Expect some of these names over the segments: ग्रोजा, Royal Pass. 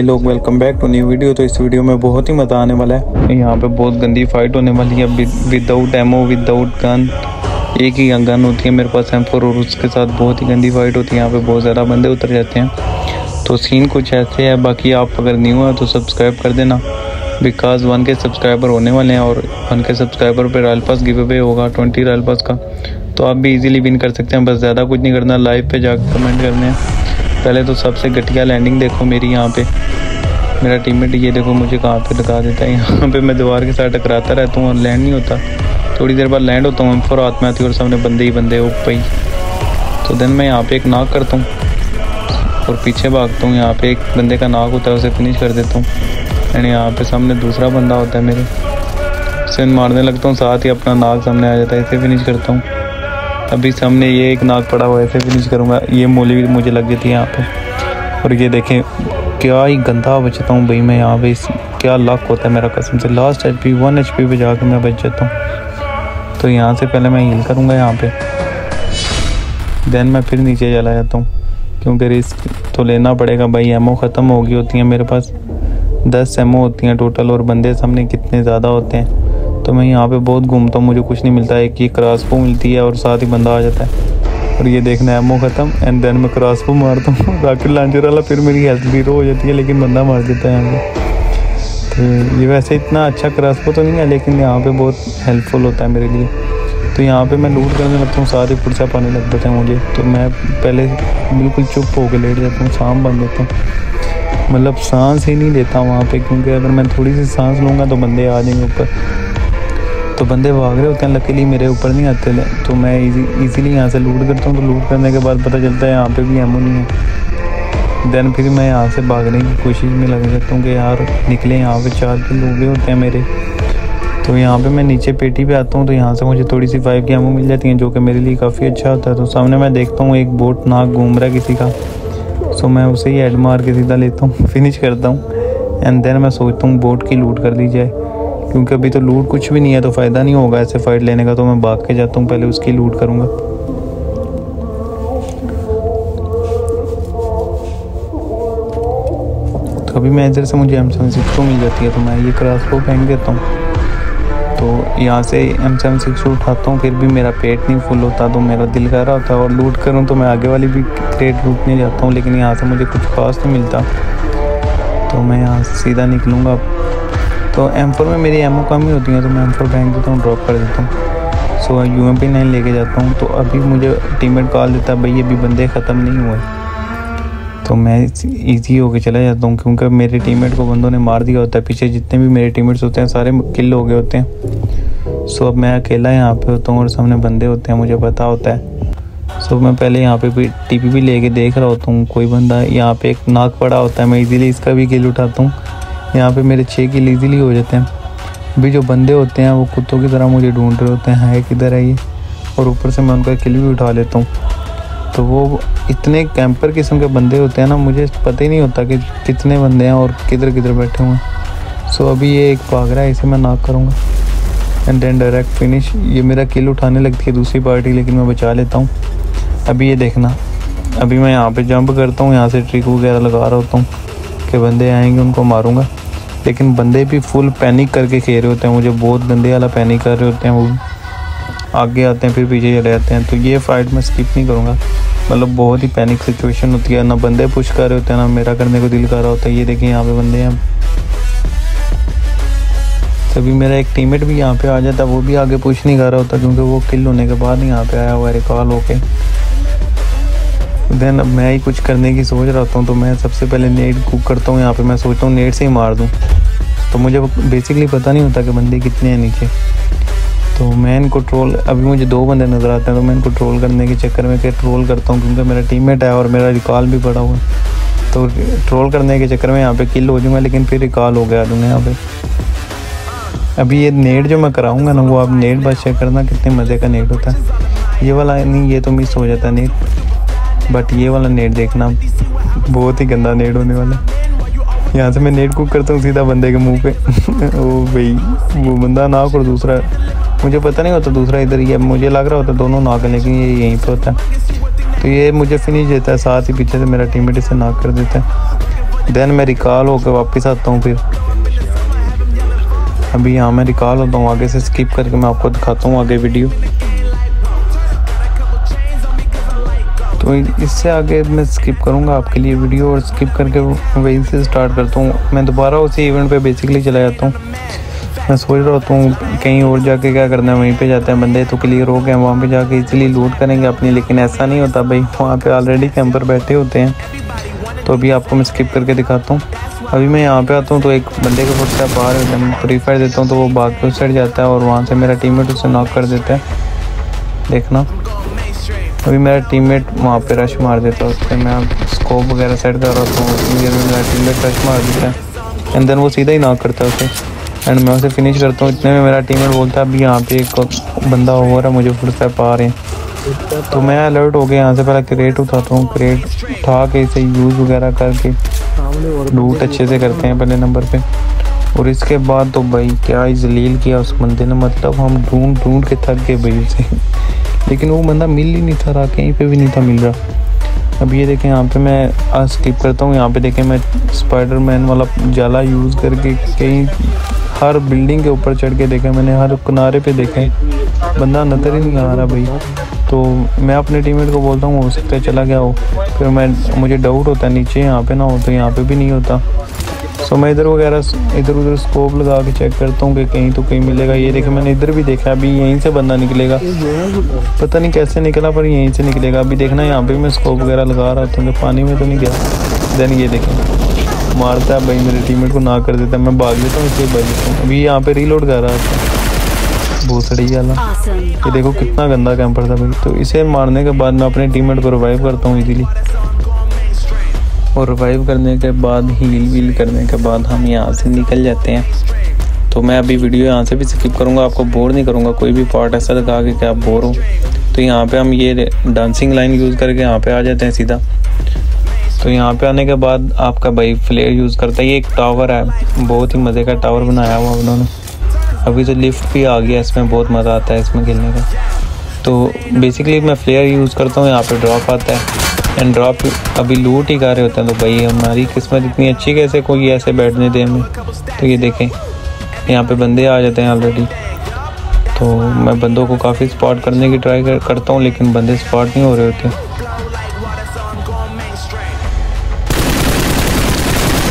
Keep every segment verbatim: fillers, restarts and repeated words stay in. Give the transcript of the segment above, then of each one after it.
भाई लोग welcome back to new video. तो इस वीडियो में बहुत ही मज़ा आने वाला है। यहाँ पे बहुत गंदी फाइट होने वाली है विदाउट एमओ विदाउट गन। एक ही गन होती है मेरे पास एम फोर और उसके साथ बहुत ही गंदी फाइट होती है। यहाँ पे बहुत ज़्यादा बंदे उतर जाते हैं। तो सीन कुछ ऐसे है। बाकी आप अगर न्यू हो तो सब्सक्राइब कर देना बिकॉज वन के सब्सक्राइबर होने वाले हैं और वन के सब्सक्राइबर पर रॉयल पास गिव अवे होगा ट्वेंटी रॉयल पास का। तो आप भी इजीली विन कर सकते हैं। बस ज़्यादा कुछ नहीं करना, लाइव पे जाकर कमेंट करने हैं। पहले तो सबसे घटिया लैंडिंग देखो मेरी। यहाँ पे मेरा टीममेट ये देखो मुझे कहाँ पे लगा देता है। यहाँ पे मैं दीवार के साथ टकराता रहता हूँ और लैंड नहीं होता। थोड़ी देर बाद लैंड होता हूँ, एम फोर हाथ में आती है और सामने बंदे ही बंदे ऊपर। तो देन मैं यहाँ पर एक नाक करता हूँ और पीछे भागता हूँ। यहाँ पर एक बंदे का नाक होता है, उसे फिनिश कर देता हूँ। एंड यहाँ पर सामने दूसरा बंदा होता है मेरे, उसे मारने लगता हूँ, साथ ही अपना नाक सामने आ जाता है, इसे फिनिश करता हूँ। अभी सामने ये एक नाक पड़ा हुआ है, इसे फिनिश करूँगा। ये मूली भी मुझे लग गई थी यहाँ पे। और ये देखें क्या ही गंदा बचता हूँ भाई मैं यहाँ पे। इस क्या लक होता है मेरा कसम से। Last H P one H P पे जाकर मैं बच जाता हूँ। तो यहाँ से पहले मैं हील करूँगा यहाँ पे, देन मैं फिर नीचे चला जाता हूँ क्योंकि रिस्क तो लेना पड़ेगा भाई। एमओ ख़त्म हो गई होती है मेरे पास, दस एमओ होती हैं टोटल और बंदे सामने कितने ज़्यादा होते हैं। तो मैं यहाँ पे बहुत घूमता हूँ, मुझे कुछ नहीं मिलता है। एक ये क्रासपो मिलती है और साथ ही बंदा आ जाता है और ये देखना एमओ ख़त्म। एंड देन मैं क्रासपो मारता हूँ राकेट लॉन्चर वाला, फिर मेरी हेल्थ जीरो हो जाती है लेकिन बंदा मार देता है हमें। तो ये वैसे इतना अच्छा क्रासपो तो नहीं है लेकिन यहाँ पे बहुत हेल्पफुल होता है मेरे लिए। तो यहाँ पर मैं लूट करने लगता हूँ, साथ ही पुरसा पाने लग जाता है मुझे। तो मैं पहले बिल्कुल चुप होकर लेट जाता हूँ, शाम बन देता हूँ, मतलब सांस ही नहीं लेता वहाँ पर क्योंकि अगर मैं थोड़ी सी सांस लूँगा तो बंदे आ जाएंगे ऊपर। तो बंदे भाग रहे होते हैं, लकीली मेरे ऊपर नहीं आते। तो मैं इजी इजीली यहाँ से लूट करता हूँ। तो लूट करने के बाद पता चलता है यहाँ पे भी एमो नहीं है। देन फिर मैं यहाँ से भागने की कोशिश में लग जाता हूँ कि यार निकले। यहाँ पे चार किल हो गए होते हैं मेरे। तो यहाँ पे मैं नीचे पेटी पे आता हूँ तो यहाँ से मुझे थोड़ी सी फाइव की एमो मिल जाती है जो कि मेरे लिए काफ़ी अच्छा होता है। तो सामने मैं देखता हूँ एक बोट नाक घूम रहा है किसी का, सो मैं उसे ही हेड मार के सीधा लेता हूँ, फिनिश करता हूँ। एंड देन मैं सोचता हूँ बोट की लूट कर दी जाए क्योंकि अभी तो लूट कुछ भी नहीं है तो फ़ायदा नहीं होगा ऐसे फाइट लेने का। तो मैं भाग के जाता हूँ, पहले उसकी लूट करूँगा। तो अभी मैं इधर से मुझे एम सेवन सिक्स टू मिल जाती है तो मैं ये क्रासपो फेंक देता हूँ। तो यहाँ से एम सेवन सिक्स टू उठाता हूँ, फिर भी मेरा पेट नहीं फुल होता तो मेरा दिल कर रहा होता है और लूट करूँ। तो मैं आगे वाली भी क्रेट लूटने जाता हूँ लेकिन यहाँ से मुझे कुछ खास नहीं मिलता। तो मैं यहाँ सीधा निकलूँगा। तो एम फोर में मेरी एमओ कम ही होती है तो मैं एम फोर फेंक देता हूँ, ड्रॉप कर देता हूँ। So U M P nine लेके जाता हूँ। तो अभी मुझे टीममेट कॉल देता है भाई अभी बंदे ख़त्म नहीं हुए। तो मैं इजी होके चला जाता हूँ क्योंकि मेरे टीममेट को बंदों ने मार दिया होता है। पीछे जितने भी मेरे टीममेट्स होते हैं सारे किल हो गए होते हैं। सो अब मैं अकेला यहाँ पे होता हूँ और सामने बंदे होते हैं, मुझे पता होता है। सो मैं पहले यहाँ पे भी टी पी भी लेके देख रहा होता हूँ। कोई बंदा यहाँ पे एक नाक पड़ा होता है, मैं इजीली इसका भी किल उठाता हूँ। यहाँ पे मेरे छः किल ईजीली हो जाते हैं। अभी जो बंदे होते हैं वो कुत्तों की तरह मुझे ढूंढ रहे होते हैं, है किधर है ये, और ऊपर से मैं उनका किल भी उठा लेता हूँ। तो वो इतने कैंपर किस्म के बंदे होते हैं ना, मुझे पता ही नहीं होता कि कितने बंदे हैं और किधर किधर बैठे हुए हैं। सो अभी ये एक भाग रहा है, इसे मैं नाक करूँगा एंड देन डायरेक्ट फिनिश। ये मेरा किल उठाने लगती है दूसरी पार्टी लेकिन मैं बचा लेता हूँ। अभी ये देखना, अभी मैं यहाँ पर जंप करता हूँ, यहाँ से ट्रिक वगैरह लगा रहा होता हूँ कि बंदे आएंगे उनको मारूंगा लेकिन बंदे भी फुल पैनिक करके खेल रहे होते हैं, मुझे बहुत गंदे वाला पैनिक कर रहे होते हैं। वो आगे आते हैं फिर पीछे चले जाते हैं। तो ये फाइट मैं स्किप नहीं करूँगा, मतलब बहुत ही पैनिक सिचुएशन होती है। ना बंदे पुश कर रहे होते हैं ना मेरा करने को दिल कर रहा होता है। ये देखिए यहाँ पे बंदे हैं। तभी मेरा एक टीममेट भी यहाँ पे आ जाता है, वो भी आगे पुश नहीं कर रहा होता क्योंकि वो किल होने के बाद ही यहाँ पे आया हुआ रिकॉल होके। देन अब मैं ही कुछ करने की सोच रहा हूँ तो मैं सबसे पहले नेट कुक करता हूँ। यहाँ पे मैं सोचता हूँ नेट से ही मार दूँ। तो मुझे बेसिकली पता नहीं होता कि बंदे कितने हैं नीचे। तो मैं इनको ट्रोल, अभी मुझे दो बंदे नज़र आते हैं तो मैं इनको ट्रोल करने के चक्कर में के ट्रोल करता हूँ क्योंकि मेरा टीममेट है और मेरा रिकॉल भी पड़ा हुआ है। तो ट्रोल करने के चक्कर में यहाँ पर किल हो जाऊँगा लेकिन फिर रिकॉल हो गया दूँगा यहाँ पर। अभी ये नेट जो मैं कराऊँगा ना, वो आप नेट बस चेक करना कितने मज़े का नेट होता है। ये वाला नहीं, ये तो मिस हो जाता नेट, बट ये वाला नेट देखना बहुत ही गंदा नेट होने वाला है। यहाँ से मैं नेट कुक करता हूँ सीधा बंदे के मुंह पे। ओ भाई वो बंदा नाक और दूसरा, मुझे पता नहीं होता दूसरा इधर ही है, मुझे लग रहा होता दोनों नाक है लेकिन ये यहीं पे होता है। तो ये मुझे फिनिश देता है, साथ ही पीछे से मेरा टीममेट इसे नाक कर देता है। देन मैं रिकॉल होकर वापस आता हूँ। फिर अभी यहाँ मैं रिकॉल होता हूँ, आगे से स्किप करके मैं आपको दिखाता हूँ आगे वीडियो। तो इससे आगे मैं स्किप करूँगा आपके लिए वीडियो और स्किप करके वहीं से स्टार्ट करता हूँ। मैं दोबारा उसी इवेंट पे बेसिकली चला जाता हूँ। मैं सोच रहा होता हूँ कहीं और जाके क्या करना है, वहीं पे जाते हैं बंदे तो क्लियर हो गए, वहाँ पे जाके इजीली लूट करेंगे अपनी। लेकिन ऐसा नहीं होता भाई, वहाँ पे ऑलरेडी कैंपर बैठे होते हैं। तो अभी आपको मैं स्किप करके दिखाता हूँ। अभी मैं यहाँ पे आता हूँ तो एक बंदे के फुटस्टेप बाहर होता है, मैं फ्री फायर देता हूँ तो वो बाग के उस साइड जाता है और वहाँ से मेरा टीममेट उसे नॉक कर देता है। देखना अभी मेरा टीममेट वहाँ पे रश मार देता है, उससे मैं स्कोप वगैरह सेट कर रहा था। मेरा टीममेट रश मार देता है एंड देन वो सीधा ही नॉक करता है उसे एंड मैं उसे फिनिश करता हूँ। इतने में मेरा टीममेट बोलता है अभी यहाँ पे एक बंदा हो रहा है, मुझे फुटस्टेप आ रहे हैं। तो मैं अलर्ट हो गया, यहाँ से पहले क्रेट उठाता हूँ। क्रेट उठा के इसे यूज़ वगैरह करके लूट अच्छे से करते हैं पहले नंबर पर। और इसके बाद तो भाई क्या ही जलील किया उस बंदे ने, मतलब हम ढूंढ ढूंढ के थक गए भाई उसे, लेकिन वो बंदा मिल ही नहीं था रहा, कहीं पे भी नहीं था मिल रहा। अब ये देखें यहाँ पे मैं स्किप करता हूँ। यहाँ पे देखें मैं स्पाइडरमैन वाला जाला यूज़ करके कहीं हर बिल्डिंग के ऊपर चढ़ के देखा, मैंने हर किनारे पे देखा, बंदा नज़र ही नहीं आ रहा भाई। तो मैं अपने टीममेट को बोलता हूँ हो सकता है चला गया हो, फिर मैं मुझे डाउट होता है नीचे यहाँ पर ना हो, तो यहाँ पर भी नहीं होता। सो मैं इधर वगैरह इधर उधर स्कोप लगा के चेक करता हूँ कि कहीं तो कहीं मिलेगा। ये देखा मैंने इधर भी देखा, अभी यहीं से बंदा निकलेगा, पता नहीं कैसे निकला पर यहीं से निकलेगा। अभी देखना यहाँ पे मैं स्कोप वगैरह लगा रहा था, तो पानी में तो नहीं गया। देन ये देखें मारता है भाई, मेरे टीममेट को ना कर देता, मैं भाग लेता हूँ, इसलिए भाग लेता हूँ। अभी यहाँ पर रीलोड कर रहा था भोसड़ी वाला, ये देखो कितना गंदा कैंपर था भाई। तो इसे मारने के बाद मैं अपने टीममेट को रिवाइव करता हूँ ईजिली, और रिवाइव करने के बाद हील वील करने के बाद हम यहाँ से निकल जाते हैं। तो मैं अभी वीडियो यहाँ से भी स्किप करूँगा, आपको बोर नहीं करूँगा, कोई भी पार्ट ऐसा लगा के आप बोर हो। तो यहाँ पे हम ये डांसिंग लाइन यूज़ करके यहाँ पे आ जाते हैं सीधा। तो यहाँ पे आने के बाद आपका भाई फ्लेयर यूज़ करता है, ये एक टावर है, बहुत ही मज़े का टावर बनाया हुआ उन्होंने। अभी तो लिफ्ट भी आ गया, इसमें बहुत मज़ा आता है इसमें खेलने का। तो बेसिकली मैं फ्लेयर यूज़ करता हूँ, यहाँ पर ड्रॉप आता है एंड ड्रॉप अभी लूट ही कर रहे होते हैं। तो भाई हमारी किस्मत इतनी अच्छी कैसे कोई ऐसे बैठने दे हमें। तो ये देखें यहाँ पे बंदे आ जाते हैं ऑलरेडी, तो मैं बंदों को काफ़ी स्पॉट करने की ट्राई कर, करता हूँ, लेकिन बंदे स्पॉट नहीं हो रहे होते।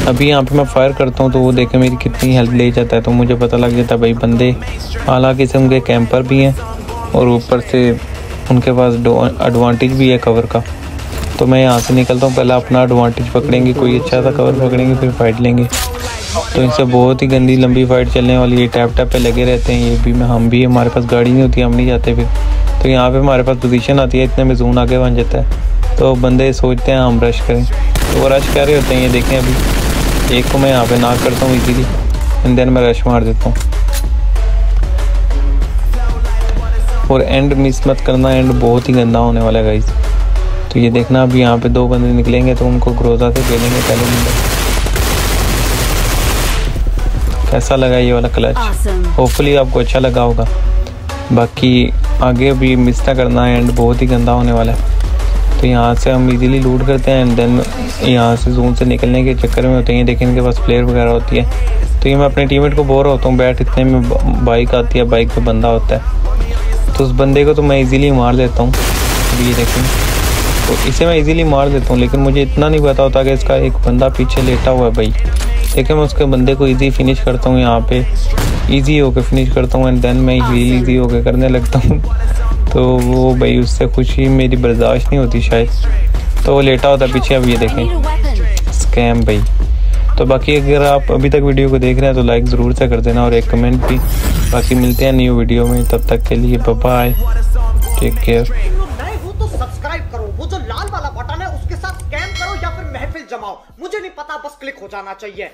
अभी यहाँ पे मैं फायर करता हूँ तो वो देखें मेरी कितनी हेल्प ले जाता है, तो मुझे पता लग जाता है भाई बंदे आला किस्म के कैंपर भी हैं और ऊपर से उनके पास एडवांटेज भी है कवर का। तो मैं यहाँ से निकलता हूँ, पहले अपना एडवांटेज पकड़ेंगे, कोई अच्छा सा कवर पकड़ेंगे, फिर फाइट लेंगे। तो इनसे बहुत ही गंदी लंबी फाइट चलने वाली है, टैप टैप पे लगे रहते हैं ये भी, मैं हम भी हमारे पास गाड़ी नहीं होती, हम नहीं जाते। फिर तो यहाँ पे हमारे पास पोजीशन आती है, इतने में जोन आगे बन जाता है, तो बंदे सोचते हैं हम रश करें, तो वो रश कर रहे होते हैं। ये देखें अभी एक को मैं यहाँ पर नाक करता हूँ ईजीली एंड देन मैं रश मार देता हूँ। और एंड मिस मत करना, एंड बहुत ही गंदा होने वाला है गाइस। तो ये देखना अभी यहाँ पे दो बंदे निकलेंगे तो उनको ग्रोजा से खेलेंगे पहले नंबर। कैसा लगा ये वाला क्लच? Hopefully awesome. आपको अच्छा लगा होगा। बाकी आगे भी मिस ना करना है, एंड बहुत ही गंदा होने वाला है। तो यहाँ से हम इजीली लूट करते हैं एंड देन यहाँ से जोन से निकलने के चक्कर में होते हैं। देखिए इनके पास प्लेयर वगैरह होती है, तो ये मैं अपने टीममेट को बोर होता हूँ बैठ। इतने में बाइक आती है, बाइक पे बंदा होता है, तो उस बंदे को तो मैं इजीली मार देता हूँ। ये देखें तो इसे मैं इजीली मार देता हूँ, लेकिन मुझे इतना नहीं पता होता कि इसका एक बंदा पीछे लेटा हुआ है भाई। देखिए मैं उसके बंदे को इजी फिनिश करता हूँ, यहाँ पे इजी होके फिनिश करता हूँ एंड देन मैं हील इजी होके करने लगता हूँ। तो वो भाई उससे खुशी मेरी बर्दाश्त नहीं होती शायद, तो वो लेटा होता पीछे। अब ये देखें स्कैम भाई। तो बाकी अगर आप अभी तक वीडियो को देख रहे हैं तो लाइक ज़रूर से कर देना और एक कमेंट भी। बाकी मिलते हैं न्यू वीडियो में, तब तक के लिए बाय, टेक केयर। लाल वाला बटन है उसके साथ स्कैम करो या फिर महफिल जमाओ, मुझे नहीं पता, बस क्लिक हो जाना चाहिए।